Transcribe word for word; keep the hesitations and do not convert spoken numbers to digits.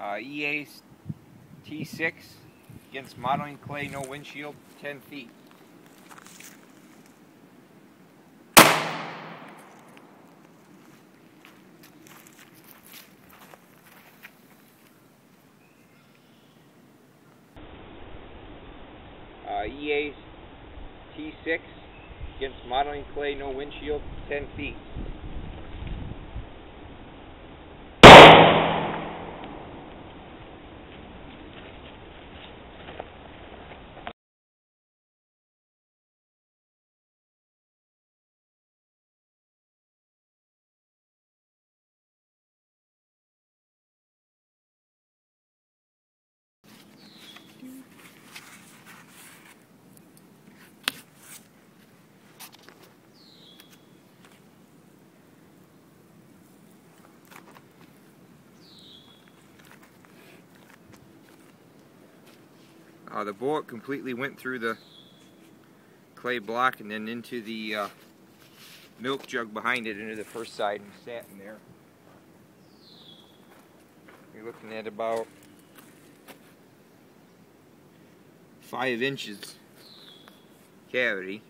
Uh, E A T six against modeling clay, no windshield, ten feet. Uh, E A T six against modeling clay, no windshield, ten feet. Uh, the bullet completely went through the clay block and then into the uh, milk jug behind it, into the first side, and sat in there. You're looking at about five inches cavity.